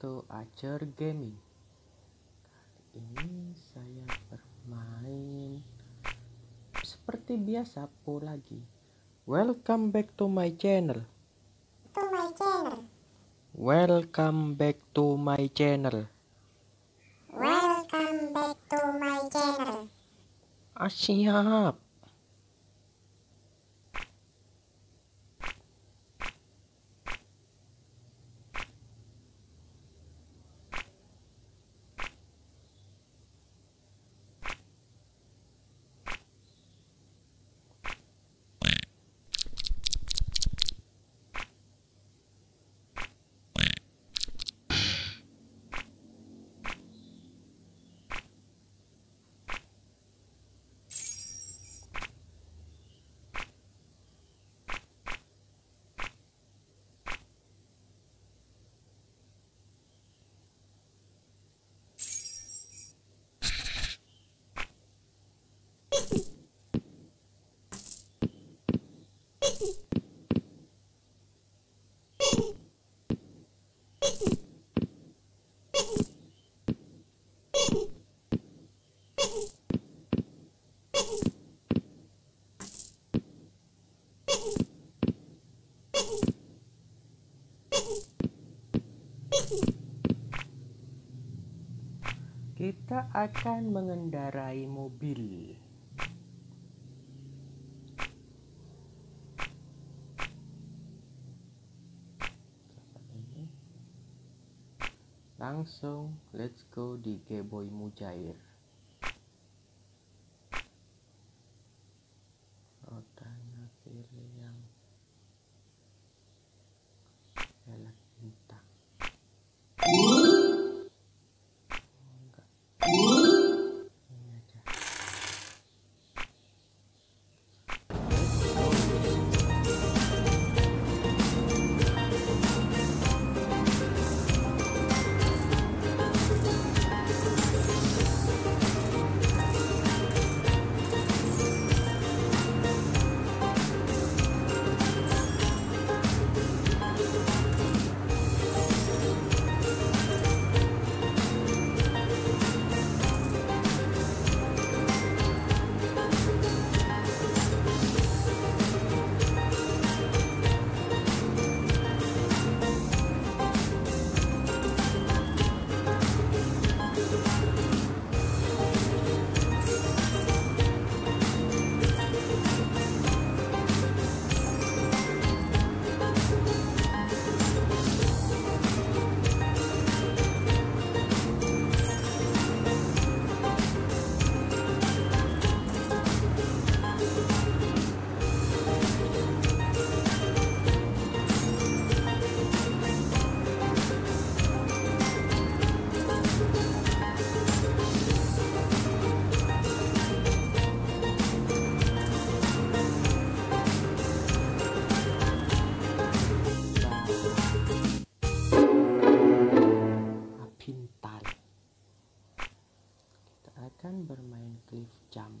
yaitu Acer Gaming. Ini saya bermain seperti biasa pula lagi. Welcome back to my channel. Welcome back to my channel. Welcome back to my channel. Siap. Kita akan mengendarai mobil. Langsung let's go di Geboy Mujair. Rodanya kiri yang elek bintang. Akan bermain cliff jump.